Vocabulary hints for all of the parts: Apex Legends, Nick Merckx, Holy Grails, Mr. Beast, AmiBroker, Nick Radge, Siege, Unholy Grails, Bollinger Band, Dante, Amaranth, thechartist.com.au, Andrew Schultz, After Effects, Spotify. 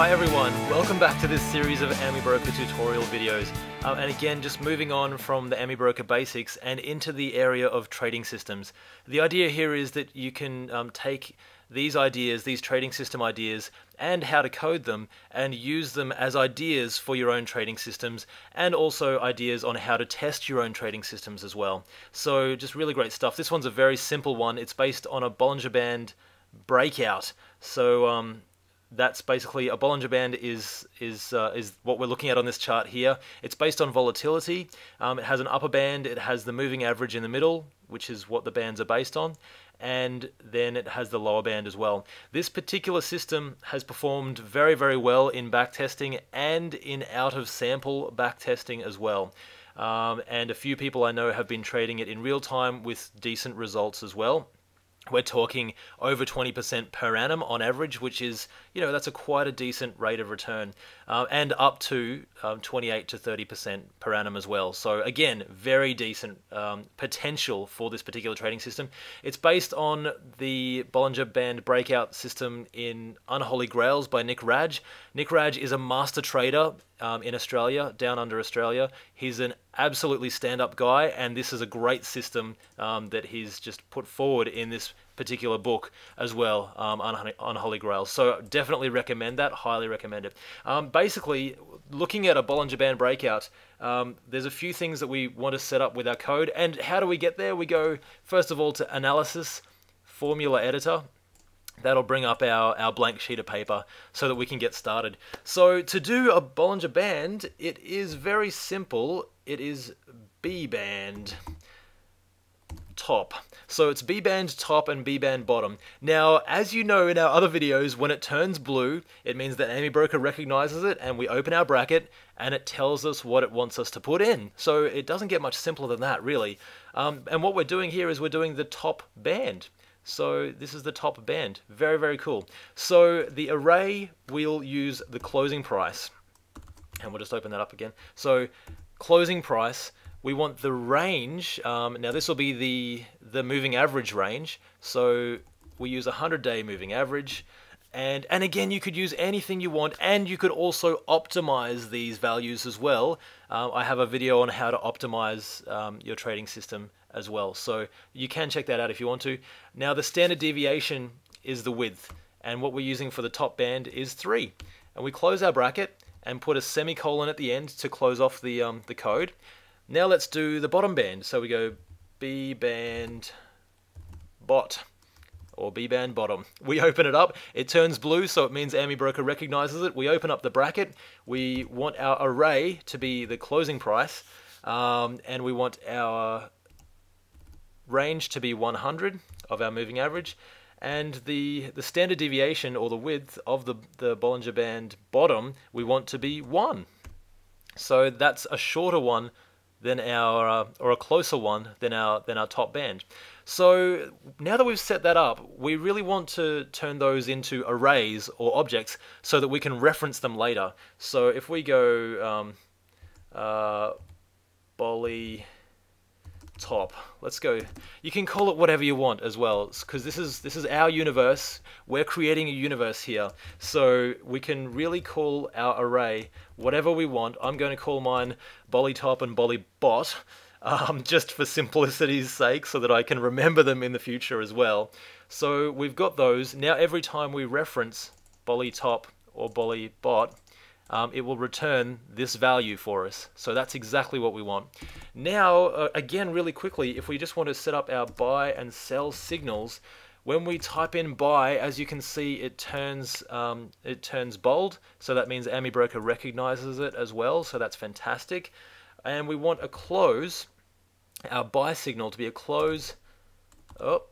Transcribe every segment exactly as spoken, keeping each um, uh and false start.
Hi everyone, welcome back to this series of AmiBroker tutorial videos. Um, and again, just moving on from the AmiBroker basics and into the area of trading systems. The idea here is that you can um, take these ideas, these trading system ideas, and how to code them, and use them as ideas for your own trading systems, and also ideas on how to test your own trading systems as well. So just really great stuff. This one's a very simple one. It's based on a Bollinger Band breakout. So, um, that's basically a Bollinger Band is is uh, is what we're looking at on this chart here. It's based on volatility. Um, it has an upper band. It has the moving average in the middle, which is what the bands are based on, and then it has the lower band as well. This particular system has performed very very well in backtesting and in out of sample backtesting as well. Um, and a few people I know have been trading it in real time with decent results as well. We're talking over twenty percent per annum on average, which is, you know, that's a quite a decent rate of return, uh, and up to um, twenty-eight to thirty percent per annum as well. So again, very decent um, potential for this particular trading system. It's based on the Bollinger Band breakout system in Unholy Grails by Nick Radge. Nick Radge is a master trader um, in Australia, down under Australia. He's an absolutely stand-up guy, and this is a great system um, that he's just put forward in this particular book as well, um, on, on Holy Grails. So definitely recommend that, highly recommend it. Um, basically, looking at a Bollinger Band breakout, um, there's a few things that we want to set up with our code. And how do we get there? We go, first of all, to Analysis, Formula Editor. That'll bring up our, our blank sheet of paper so that we can get started. So to do a Bollinger Band, it is very simple. It is B-band top. So it's B-band top and B-band bottom. Now, as you know in our other videos, when it turns blue, it means that AmiBroker recognizes it, and we open our bracket and it tells us what it wants us to put in. So it doesn't get much simpler than that, really. Um, and what we're doing here is we're doing the top band. So this is the top band. Very, very cool. So the array will use the closing price. And we'll just open that up again. So closing price, we want the range. Um, now this will be the, the moving average range. So we use a hundred day moving average. And, and again, you could use anything you want, and you could also optimize these values as well. Um, I have a video on how to optimize um, your trading system as well. So you can check that out if you want to. Now the standard deviation is the width, and what we're using for the top band is three. And we close our bracket and put a semicolon at the end to close off the, um, the code. Now let's do the bottom band. So we go B band bot, or B-band bottom. We open it up, it turns blue, so it means AmiBroker recognizes it. We open up the bracket, we want our array to be the closing price, um, and we want our range to be one hundred of our moving average, and the, the standard deviation, or the width of the, the Bollinger Band bottom, we want to be one. So that's a shorter one than our, uh, or a closer one than our, than our top band. So now that we've set that up, we really want to turn those into arrays or objects so that we can reference them later. So if we go um, uh, Bolly top, let's go. You can call it whatever you want as well, because this is this is our universe. We're creating a universe here, so we can really call our array whatever we want. I'm going to call mine Bolly top and Bolly bot, um, just for simplicity's sake, so that I can remember them in the future as well. So we've got those now. Every time we reference Bolly top or Bolly bot, Um, it will return this value for us. So that's exactly what we want. Now, uh, again, really quickly, if we just want to set up our buy and sell signals, when we type in buy, as you can see, it turns um, it turns bold. So that means AmiBroker recognizes it as well. So that's fantastic. And we want a close, our buy signal to be a close, oh,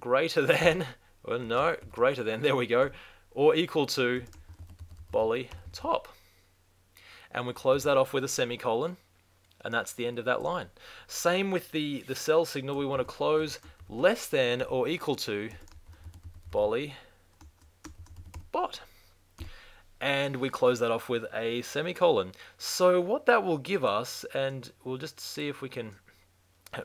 greater than, well, no, greater than, there we go, or equal to Bolly top. And we close that off with a semicolon, and that's the end of that line. Same with the, the sell signal, we want to close less than or equal to Bolly bot. And we close that off with a semicolon. So what that will give us, and we'll just see if we can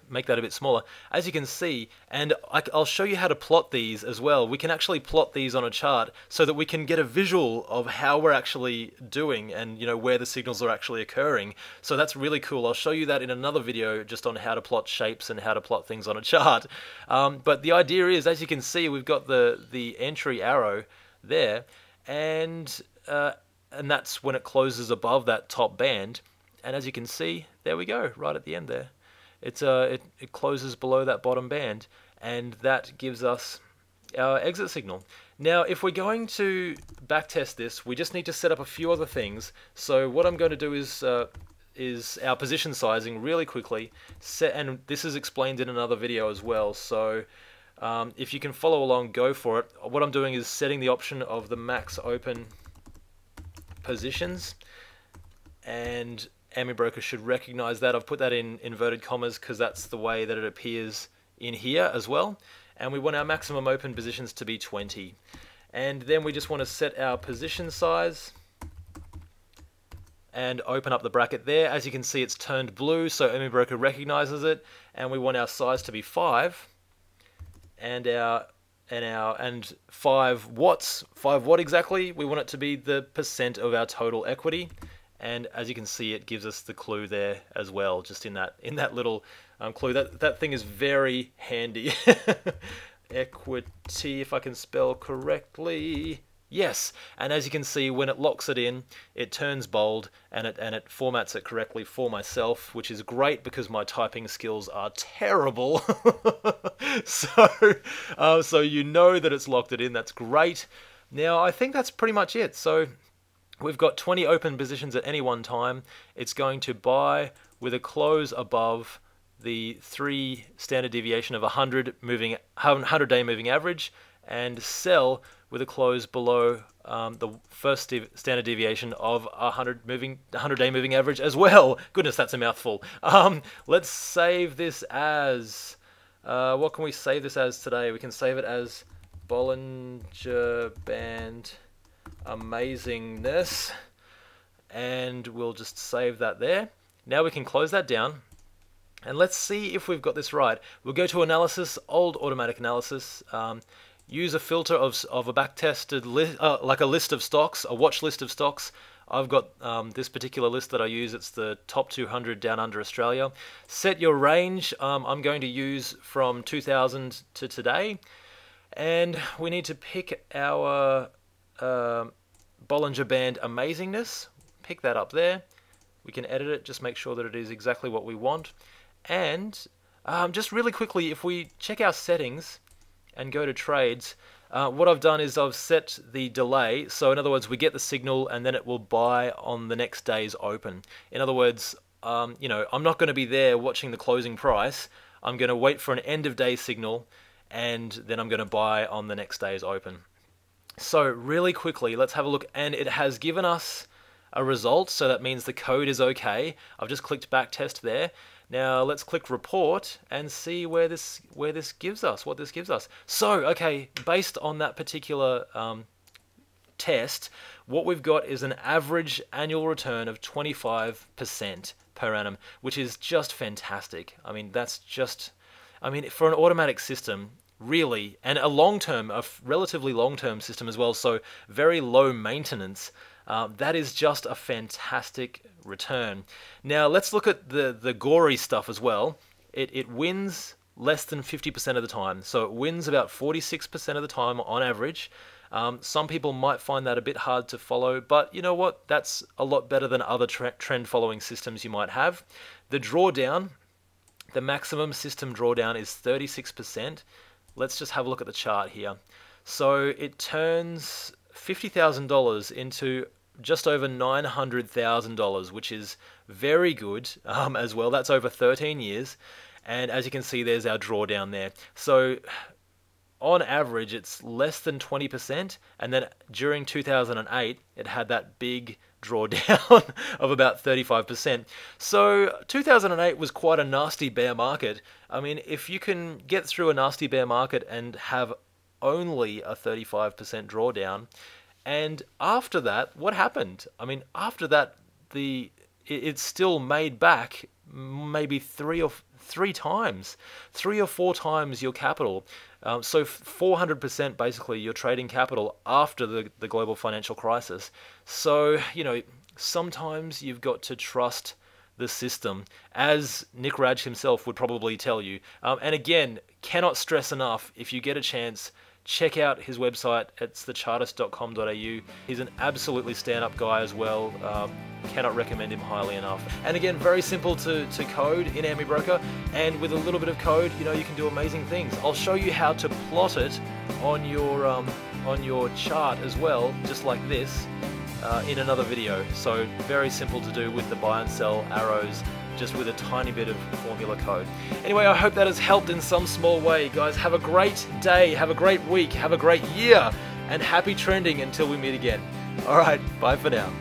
make that a bit smaller, as you can see, and I'll show you how to plot these as well. We can actually plot these on a chart so that we can get a visual of how we're actually doing and, you know, where the signals are actually occurring. So that's really cool. I'll show you that in another video just on how to plot shapes and how to plot things on a chart. Um, but the idea is, as you can see, we've got the, the entry arrow there, and, uh, and that's when it closes above that top band. And as you can see, there we go, right at the end there. It's, uh, it, it closes below that bottom band, and that gives us our exit signal. Now, if we're going to backtest this, we just need to set up a few other things. So what I'm going to do is, uh, is our position sizing really quickly, set, and this is explained in another video as well. So um, if you can follow along, go for it. What I'm doing is setting the option of the max open positions, and AmiBroker should recognize that. I've put that in inverted commas because that's the way that it appears in here as well. And we want our maximum open positions to be twenty. And then we just want to set our position size and open up the bracket there. As you can see, it's turned blue, so AmiBroker recognizes it. And we want our size to be five, and our and our and five watts. Five what exactly? We want it to be the percent of our total equity. And as you can see, it gives us the clue there as well, just in that in that little um, clue. That that thing is very handy. Equity, if I can spell correctly. Yes, and as you can see, when it locks it in, it turns bold, and it and it formats it correctly for myself, which is great because my typing skills are terrible. so, uh, so you know that it's locked it in. That's great. Now, I think that's pretty much it. So we've got twenty open positions at any one time. It's going to buy with a close above the three standard deviation of one hundred moving one hundred day moving average, and sell with a close below um, the first standard deviation of one hundred moving one hundred day moving average as well. Goodness, that's a mouthful. Um, let's save this as uh, what can we save this as today? We can save it as Bollinger Band amazingness, and we'll just save that there. Now we can close that down, and let's see if we've got this right. We'll go to analysis, old automatic analysis, um, use a filter of, of a backtested list, uh, like a list of stocks, a watch list of stocks. I've got um, this particular list that I use. It's the top two hundred down under Australia. Set your range. um, I'm going to use from two thousand to today, and we need to pick our Uh, Bollinger Band amazingness. Pick that up there. We can edit it, just make sure that it is exactly what we want. And um, just really quickly, if we check our settings and go to trades, uh, what I've done is I've set the delay. So in other words, we get the signal and then it will buy on the next day's open. In other words, um, you know, I'm not going to be there watching the closing price. I'm going to wait for an end of day signal, and then I'm going to buy on the next day's open. So really quickly, let's have a look, and it has given us a result, so that means the code is okay. I've just clicked back test there. Now let's click report and see where this where this gives us, what this gives us. So okay, based on that particular um, test, what we've got is an average annual return of twenty-five percent per annum, which is just fantastic. I mean, that's just, I mean, for an automatic system, really, and a long-term, a relatively long-term system as well, so very low maintenance. Uh, that is just a fantastic return. Now let's look at the, the gory stuff as well. It, it wins less than fifty percent of the time, so it wins about forty-six percent of the time on average. Um, some people might find that a bit hard to follow, but you know what? That's a lot better than other tra- trend-following systems you might have. The drawdown, the maximum system drawdown is thirty-six percent. Let's just have a look at the chart here. So it turns fifty thousand dollars into just over nine hundred thousand dollars, which is very good um, as well. That's over thirteen years. And as you can see, there's our drawdown there. So on average, it's less than twenty percent. And then during two thousand eight, it had that big drawdown of about thirty-five percent. So two thousand eight was quite a nasty bear market. I mean, if you can get through a nasty bear market and have only a thirty-five percent drawdown, and after that, what happened? I mean, after that, the it, it still made back maybe three or three times, three or four times your capital. Um, so four hundred percent basically your trading capital after the, the global financial crisis. So, you know, sometimes you've got to trust the system, as Nick Radge himself would probably tell you. Um, and again, cannot stress enough, if you get a chance, check out his website. It's the chartist dot com dot A U. He's an absolutely stand-up guy as well. Um, cannot recommend him highly enough. And again, very simple to, to code in AmiBroker, and with a little bit of code, you know, you can do amazing things. I'll show you how to plot it on your, um, on your chart as well, just like this, uh, in another video. So very simple to do with the buy and sell arrows, just with a tiny bit of formula code. Anyway, I hope that has helped in some small way. Guys, have a great day, have a great week, have a great year, and happy trending until we meet again. All right, bye for now.